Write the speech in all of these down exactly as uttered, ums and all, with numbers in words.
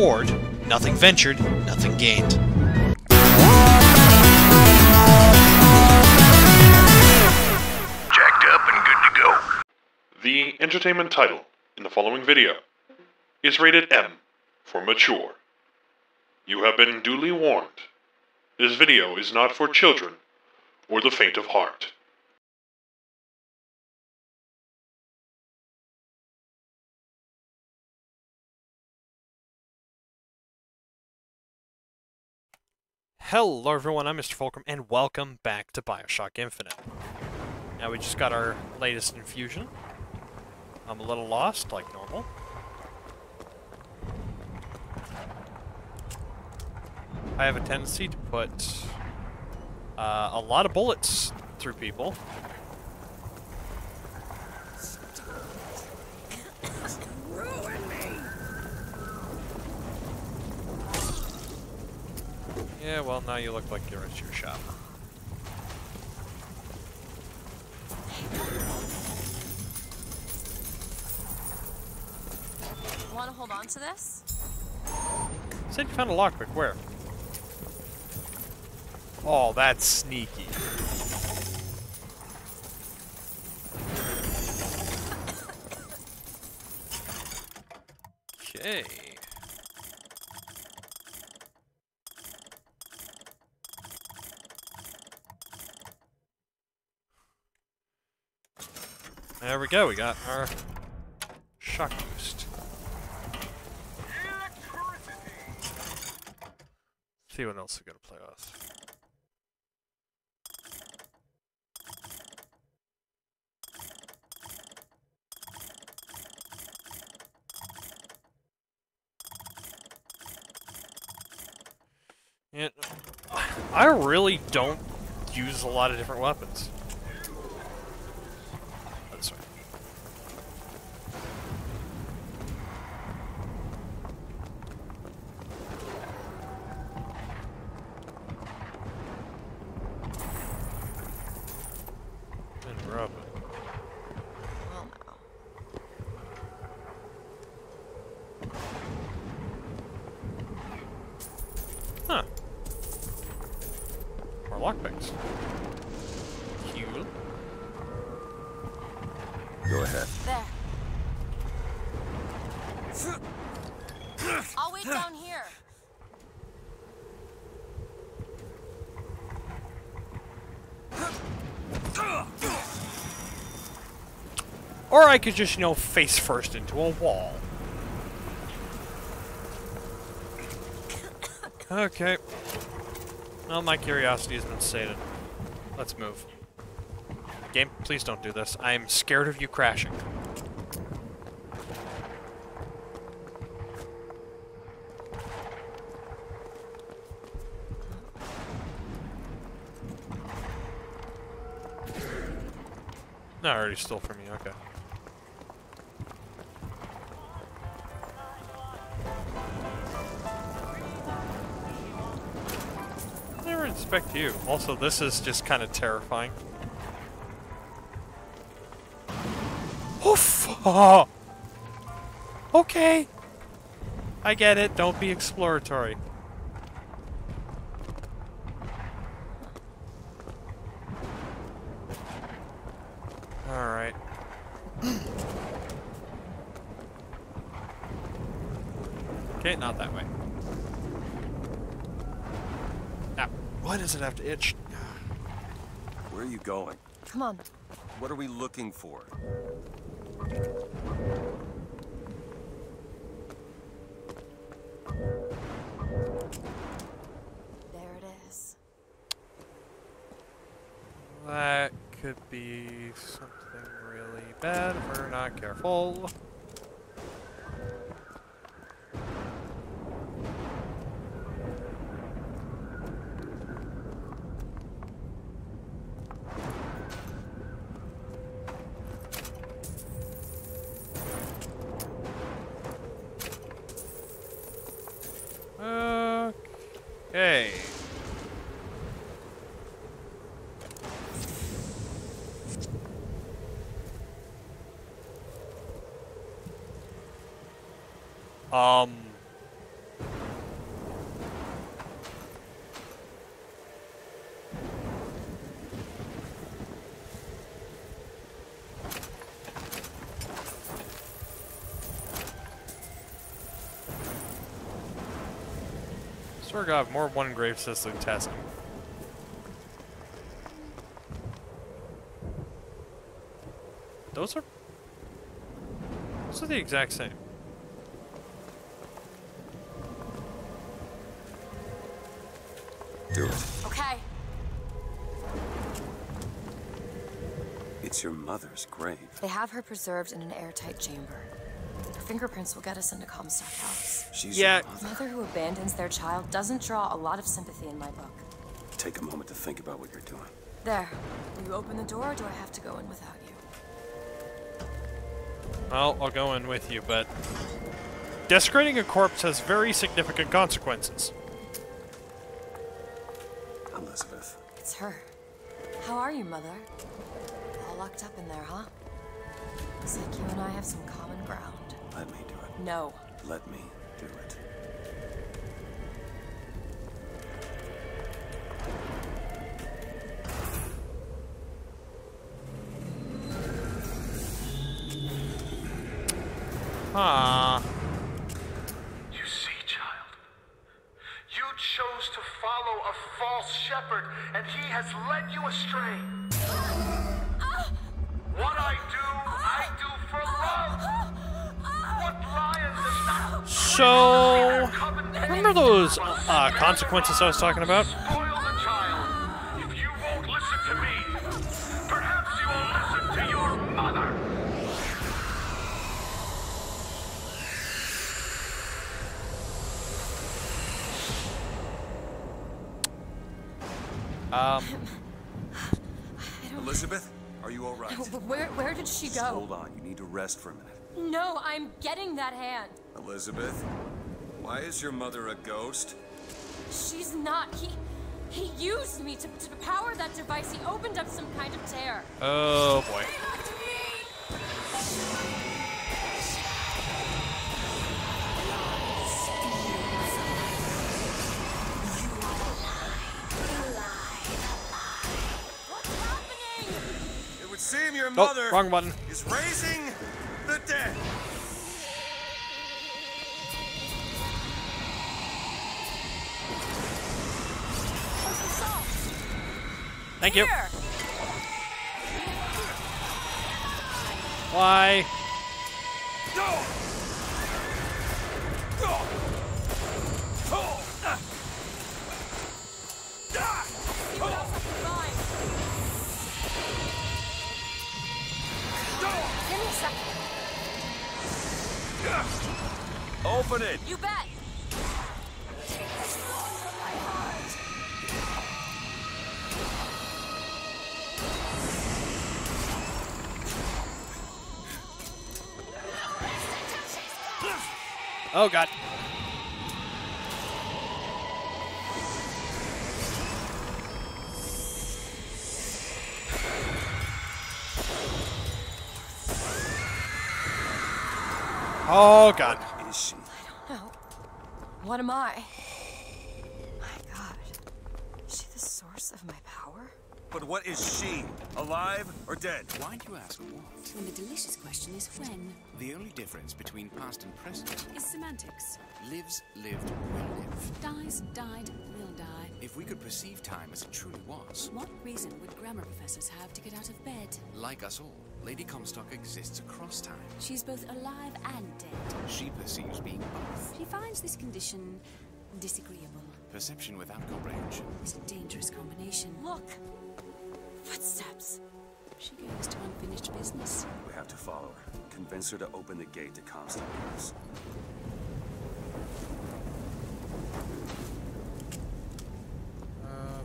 reward, nothing ventured, nothing gained. Jacked up and good to go. The entertainment title in the following video is rated M for mature. You have been duly warned. This video is not for children or the faint of heart. Hello everyone, I'm Mister Fulcrum, and welcome back to Bioshock Infinite. Now we just got our latest infusion. I'm a little lost, like normal. I have a tendency to put uh, a lot of bullets through people. Ruin me. Yeah, well, now you look like you're at your shop. Want to hold on to this? Said you found a lockpick. Where? Oh, that's sneaky. Okay. There we go, we got our shock boost. Let's see what else we're gonna play with. It, I really don't use a lot of different weapons. That's right. And rub it. Huh. Lockpicks. Cool. Go ahead. There. I'll wait down here. Or I could just, you know, face first into a wall. Okay. Well, my curiosity has been sated. Let's move. Game, please don't do this. I'm scared of you crashing. No, I already stole from you, okay. Respect you. Also, this is just kind of terrifying. Oof! Oh. Okay. I get it. Don't be exploratory. All right. Okay, not that way. Why does it have to itch? Where are you going? Come on. What are we looking for? There it is. That could be something really bad if we're not careful. Okay. Um. Swear to God, more one grave says Luteces. Those are... Those are the exact same. Do it. Okay. It's your mother's grave. They have her preserved in an airtight chamber. Her fingerprints will get us into Comstock House. She's yeah. A mother who abandons their child doesn't draw a lot of sympathy in my book. Take a moment to think about what you're doing. There. Will you open the door, or do I have to go in without you? Well, I'll go in with you, but... Desecrating a corpse has very significant consequences. Elizabeth. It's her. How are you, Mother? All locked up in there, huh? Looks like you and I have some common ground. Let me do it. No. Let me do it. Ah. You see, child, you chose to follow a false shepherd, and he has led you astray. What I do, I do for love. So, remember those uh, consequences I was talking about? Um, Elizabeth, are you all right? Where, where did she go? Hold on, you need to rest for a minute. No, I'm getting that hand. Elizabeth, why is your mother a ghost? She's not. He he used me to, to power that device. He opened up some kind of tear. Oh boy. What's happening? It would seem your mother oh, wrong button. Is raising the dead. Thank you. Here. Why? Open it. You bet. Oh, God. Oh, God. What is she? I don't know. What am I? My God. Is she the source of my power? But what is she? Alive or dead? Why do you ask what? When the delicious question is when. The only difference between past and present is semantics. Lives, lived, will live. Dies, died, will die. If we could perceive time as it truly was. What reason would grammar professors have to get out of bed? Like us all, Lady Comstock exists across time. She's both alive and dead. She perceives being both. She finds this condition disagreeable. Perception without comprehension is a dangerous combination. Look! Footsteps. She goes to unfinished business. We have to follow her. Convince her to open the gate to Comstock House. Uh.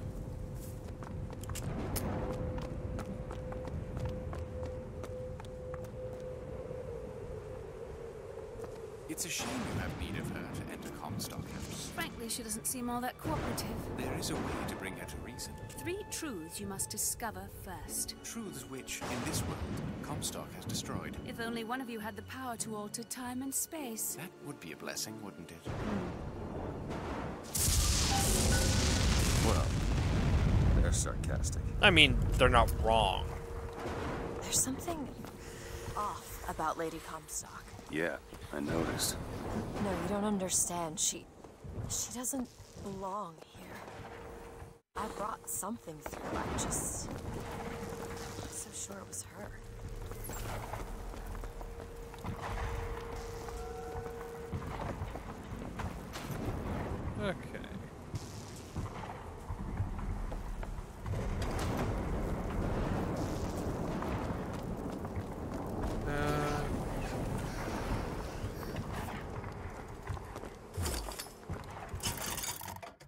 It's a shame you have need of her to enter Comstock House. Frankly, she doesn't seem all that cooperative. There is a way to bring her to reason. Three truths you must discover first. Truths which, in this world, Comstock has destroyed. If only one of you had the power to alter time and space. That would be a blessing, wouldn't it? Well, they're sarcastic. I mean, they're not wrong. There's something off about Lady Comstock. Yeah, I noticed. No, you don't understand. She... She doesn't belong here. I brought something through. I just I'm so sure it was her. Okay.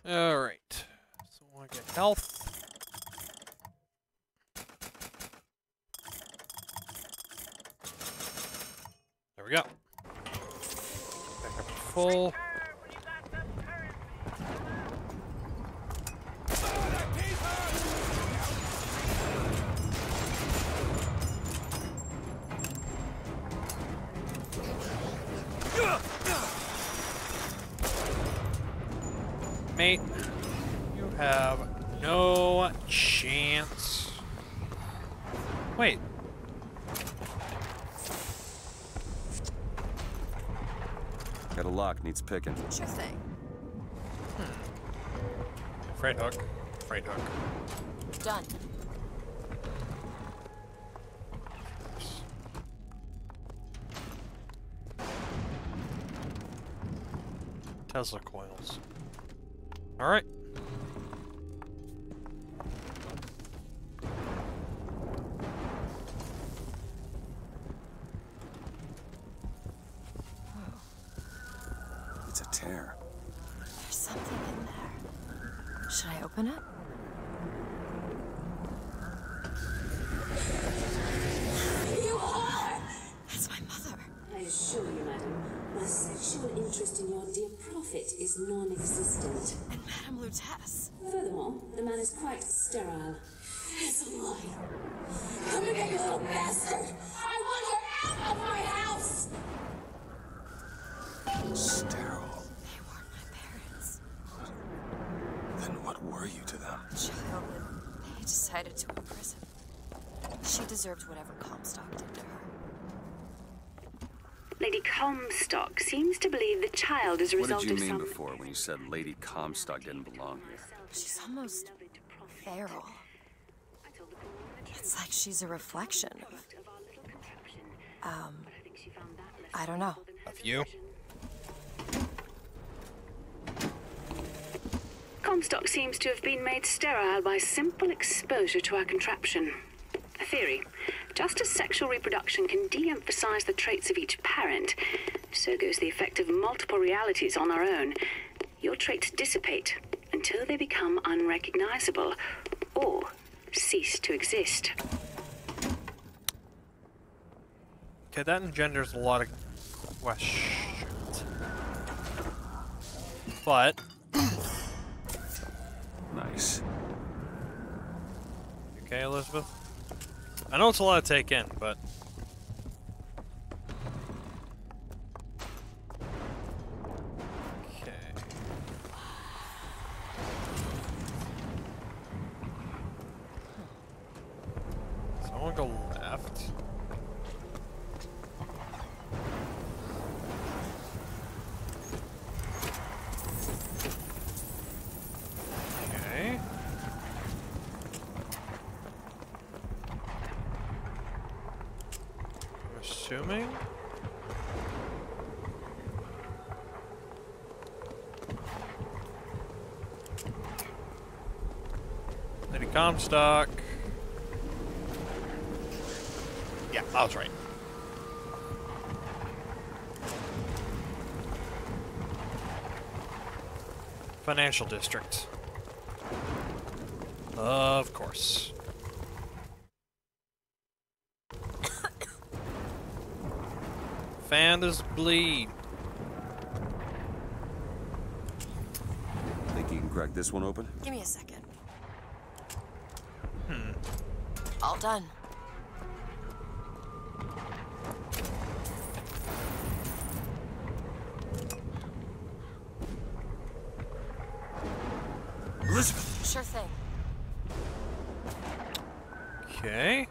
Alright, so I want to get health. There we go. Back up full. Mate, you have no chance. Wait. Got a lock, needs picking. Sure thing. Hmm. Freight hook. Freight hook. Done. Tesla coils. All right. It's a tear. There's something in there. Should I open it? You are! That's my mother. I assure you, madam, my sexual interest in your dear prophet is non-existent. Madame Luteces. Furthermore, the man is quite sterile. It's a lie. Come here, you little bastard! I want her out of my house! Sterile. They weren't my parents. Then what were you to them? Child, they decided to imprison. She deserved whatever Comstock did to her. Lady Comstock seems to believe the child is a result of some... What did you mean before when you said Lady Comstock didn't belong here? She's almost feral. It's like she's a reflection of... Um... I don't know. Of you? Comstock seems to have been made sterile by simple exposure to our contraption. A theory. Just as sexual reproduction can de-emphasize the traits of each parent, so goes the effect of multiple realities on our own. Your traits dissipate until they become unrecognizable or cease to exist. Okay, that engenders a lot of questions. But... Nice. Okay, Elizabeth? I know it's a lot to take in, but... Okay. So I want to go left. Okay. Assuming. Lady Comstock. Yeah, I was right. Financial district. Of course. Fanders bleed. Think you can crack this one open? Give me a second. Hmm. All done. Elizabeth. Sure thing. Okay.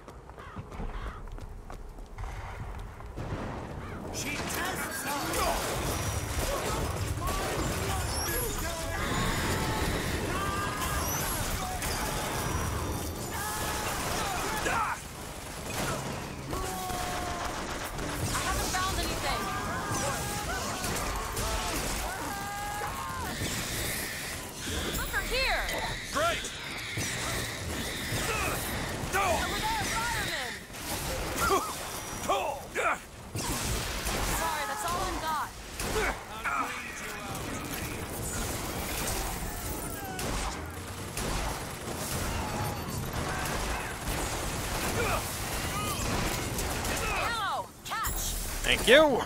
Thank you!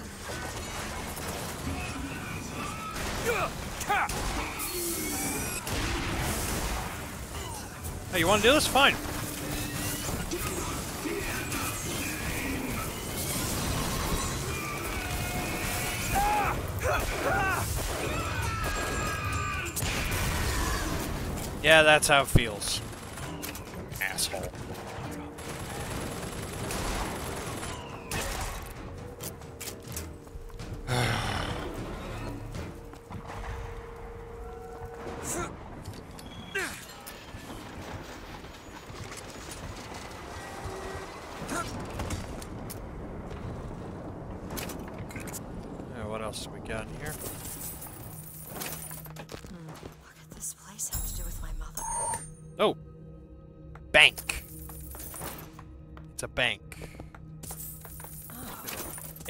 Hey, you wanna do this? Fine. Yeah, that's how it feels. Asshole.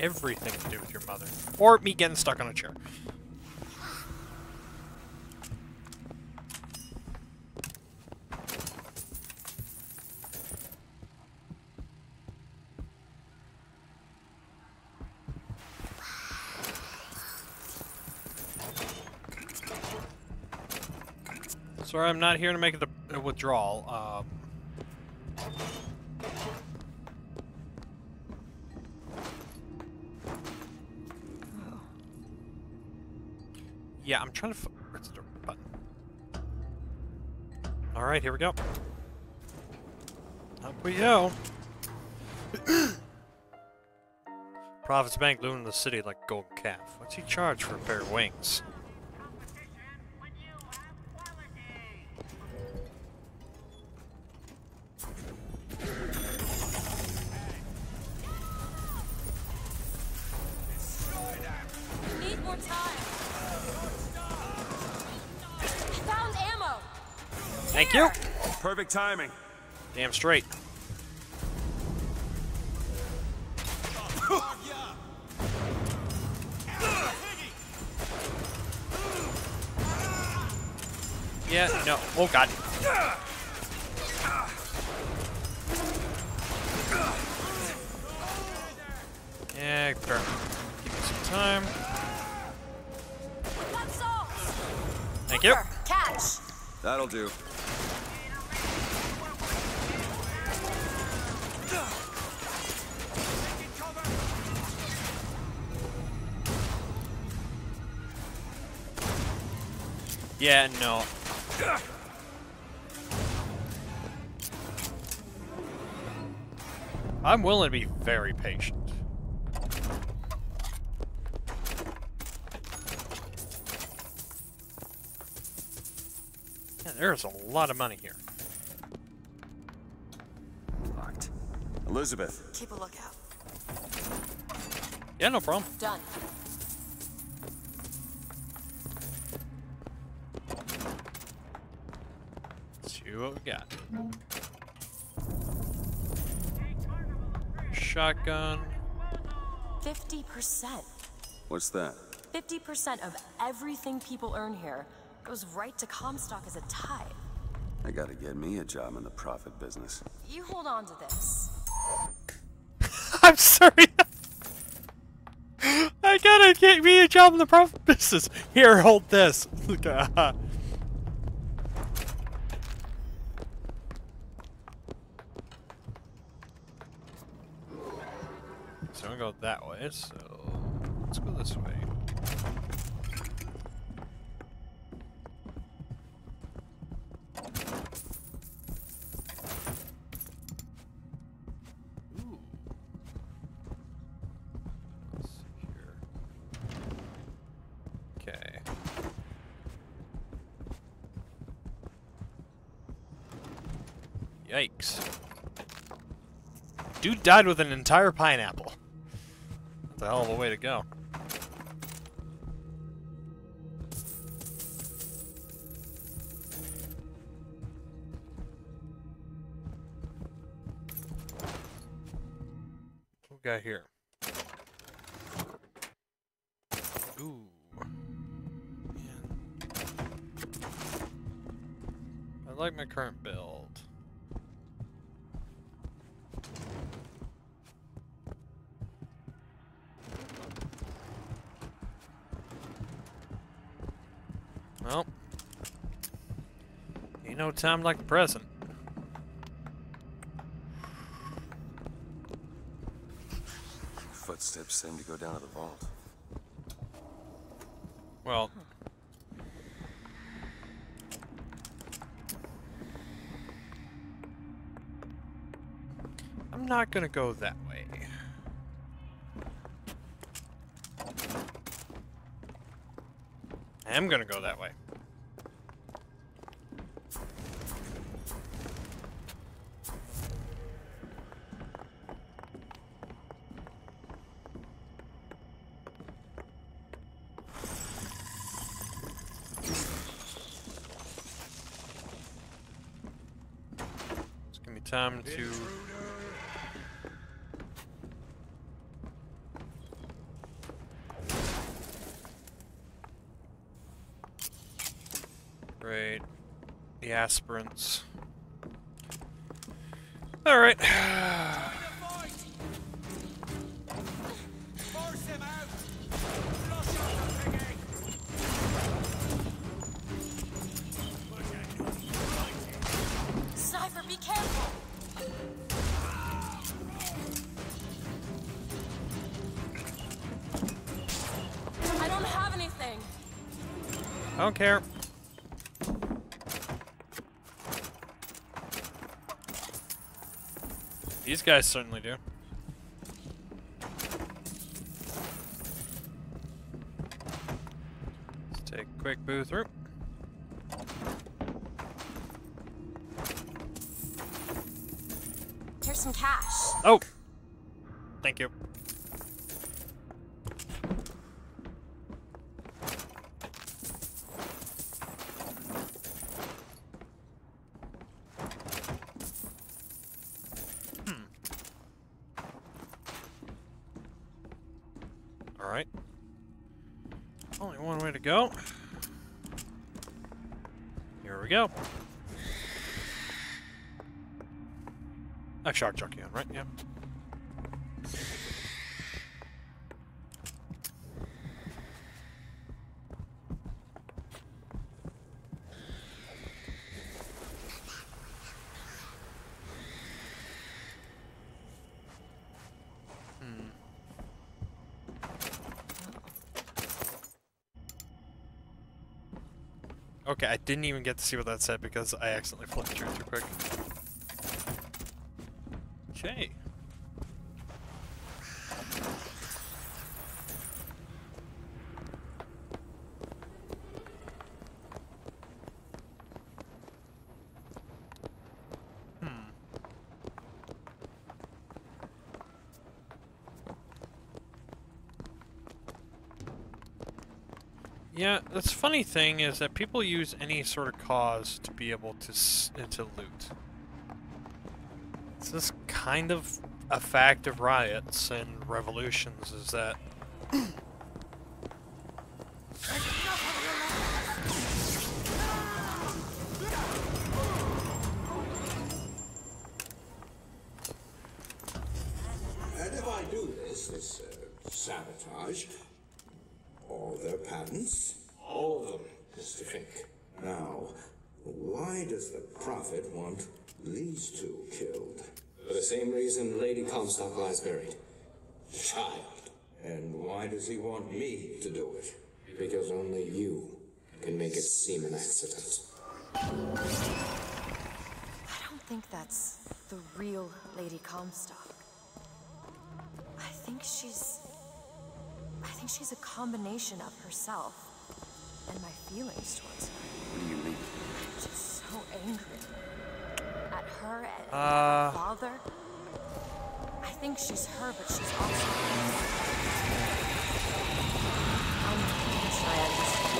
Everything to do with your mother. Or me getting stuck on a chair. Sorry, I'm not here to make a withdrawal. Uh, Yeah, I'm trying to. F Where's the button? All right, here we go. Up we go. Providence Bank looting the city like a golden calf. What's he charge for a pair of wings? When you have quality. Need more time. Thank you. Perfect timing. Damn straight. Yeah, no. Oh, God. Yeah, perfect. Give me some time. Thank you. Catch. That'll do. Yeah, no. I'm willing to be very patient. Yeah, there's a lot of money here. Locked. Elizabeth. Keep a lookout. Yeah, no problem. Done. What we got? Shotgun. Fifty percent. What's that? Fifty percent of everything people earn here goes right to Comstock as a tithe. I gotta get me a job in the profit business. You hold on to this. I'm sorry. I gotta get me a job in the profit business. Here, hold this. So I'm gonna go that way, so let's go this way. Ooh. Let's see here. Okay. Yikes. Dude died with an entire pineapple. That's a hell of a way to go. What we got here? Ooh. Man. I like my current build. Well, ain't no time like the present. Footsteps seem to go down to the vault. Well, I'm not gonna go that way. I'm gonna go that way. Just give me time to. Great. The aspirants. Alright. Cypher, be careful. I don't have anything. I don't care. These guys certainly do. Let's take a quick boo through. Here's some cash. Oh! Thank you. Go. Here we go. A shark jockey on, right? Yep. Okay, I didn't even get to see what that said because I accidentally flipped through too quick. Okay. Yeah, the funny thing is that people use any sort of cause to be able to s to loot. It's this kind of a fact of riots and revolutions is that and if I do this, this uh, sabotage. All their patents? All of them, Mister Fink. Now, why does the Prophet want these two killed? For the same reason Lady Comstock lies buried. The child. And why does he want me to do it? Because only you can make it seem an accident. I don't think that's the real Lady Comstock. I think she's... I think she's a combination of herself and my feelings towards her. What do you mean? I'm just so angry at her and uh, her father. think she's her, but she's also... I'm gonna try and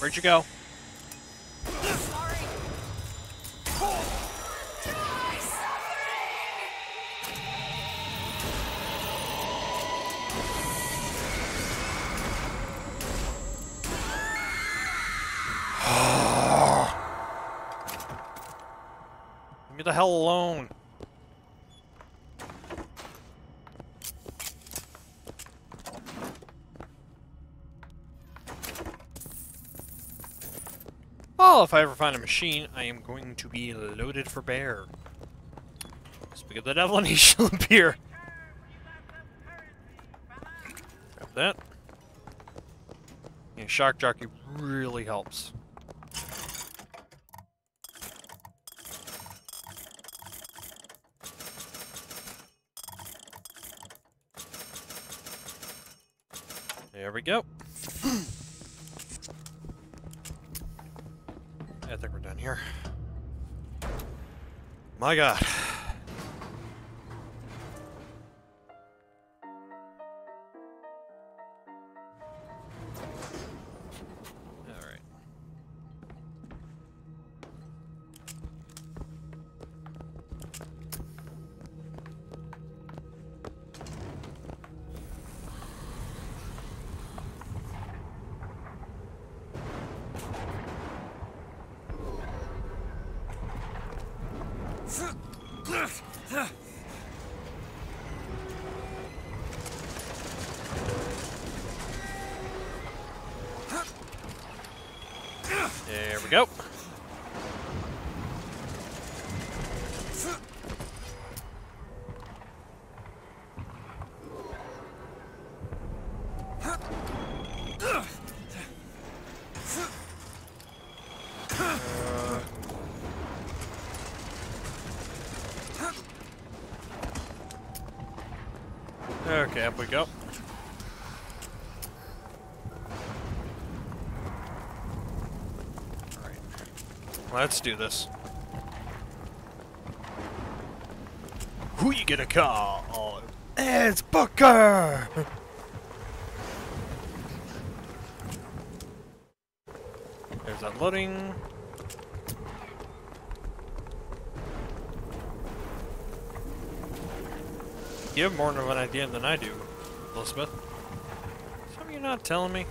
Where'd you go? Sorry. Leave me the hell alone. Well, if I ever find a machine, I am going to be loaded for bear. Speak of the devil and he shall appear. Grab that. And shock jockey really helps. There we go. I think we're done here. My God. All right. There we go. Okay, up we go. All right. Let's do this. Who you gonna call? Oh, it's Booker! There's unloading. You have more of an idea than I do, Elizabeth. Something you're not telling me.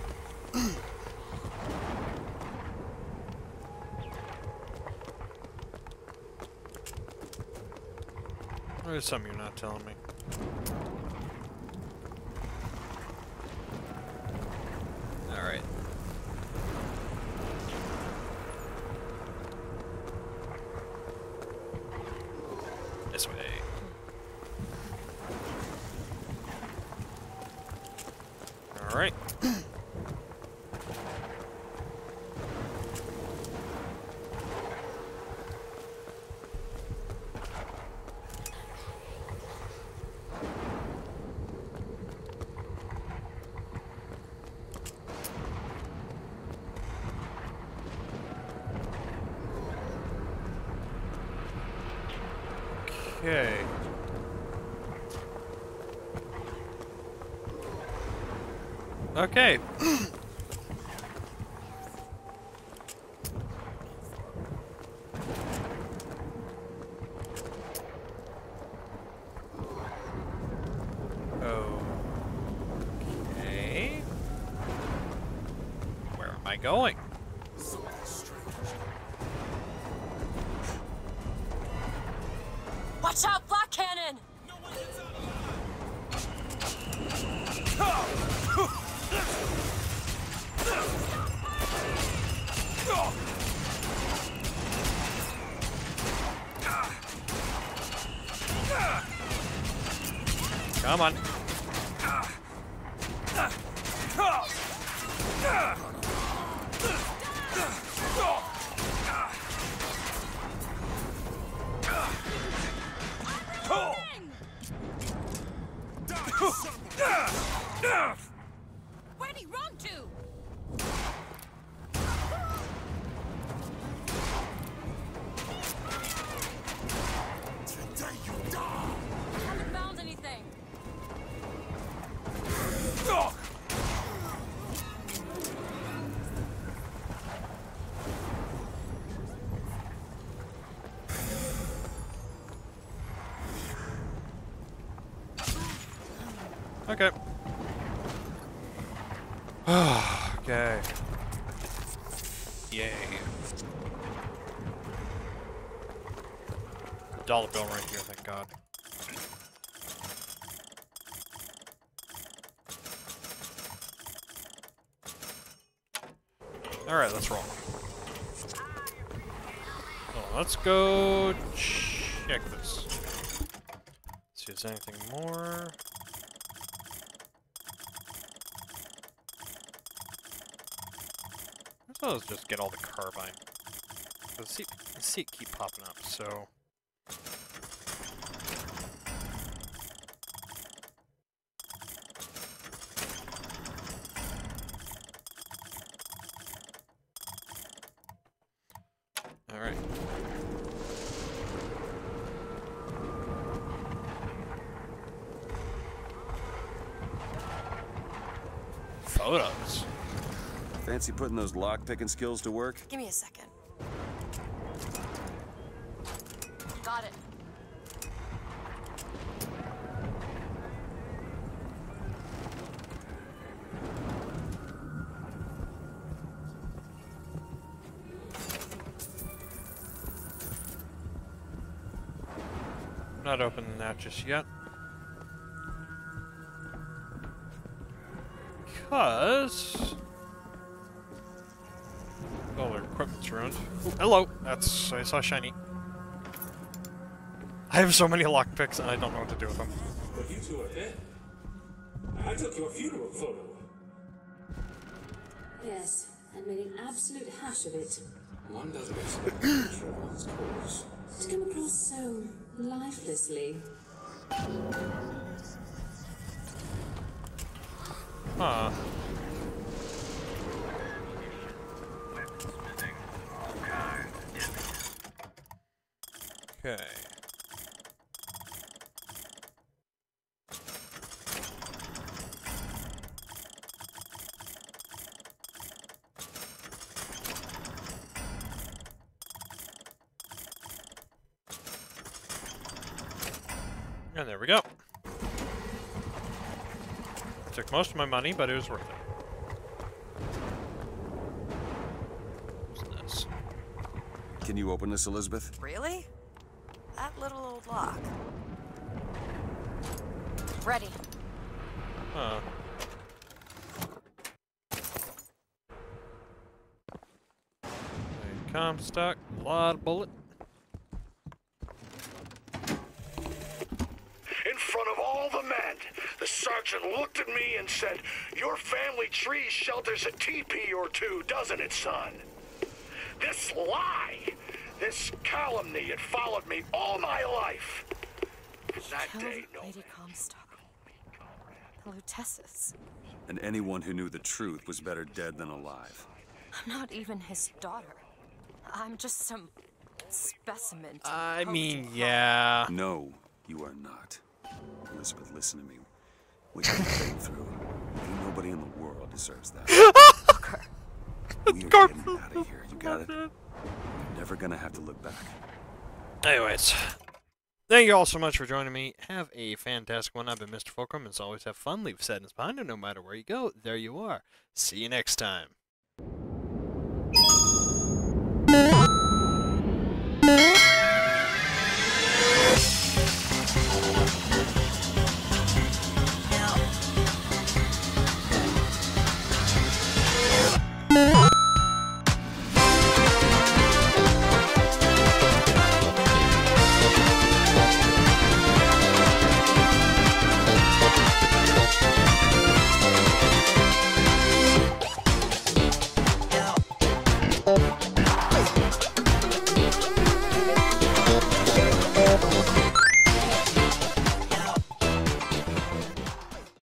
There's something you're not telling me. All right. This way. All right. Okay. Okay. Okay. Where am I going? Watch out, Black Cannon! No one gets out alive! Come on. Where'd he run to? Today you die. I haven't found anything. Oh. Okay. Okay. Yay. Dollar bill right here, thank God. Alright, let's roll. Oh, let's go check this. See if there's anything more. Let's just get all the carbine. The seat, the seat keep popping up, so... Alright. Photos. Fancy putting those lock-picking skills to work? Give me a second. Got it. Not opening that just yet. Because... all their equipment's ruined. Ooh, hello! That's... I saw shiny. I have so many lockpicks and I don't know what to do with them. But you two are dead. I took your funeral photo. Yes, and made an absolute hash of it. One doesn't expect nature of one's cause. To come across so lifelessly. Huh. Okay. And there we go. Took most of my money, but it was worth it. What's this? Can you open this, Elizabeth? Really? That little old lock. Ready. Huh. Lady Comstock, lot of bullet. In front of all the men, the sergeant looked at me and said, "Your family tree shelters a teepee or two, doesn't it, son?" This lie! This calumny had followed me all my life. That day, no. Lady Comstock. The Luteces. And anyone who knew the truth was better dead than alive. I'm not even his daughter. I'm just some specimen. I mean, yeah. No, you are not. Elizabeth, listen to me. What you've been through. Nobody in the world deserves that. Fucker. We are getting out of here. You got it? Never gonna have to look back. Anyways, thank you all so much for joining me. Have a fantastic one. I've been Mister Fulcrum. As always, have fun. Leave sadness behind, and no matter where you go, there you are. See you next time.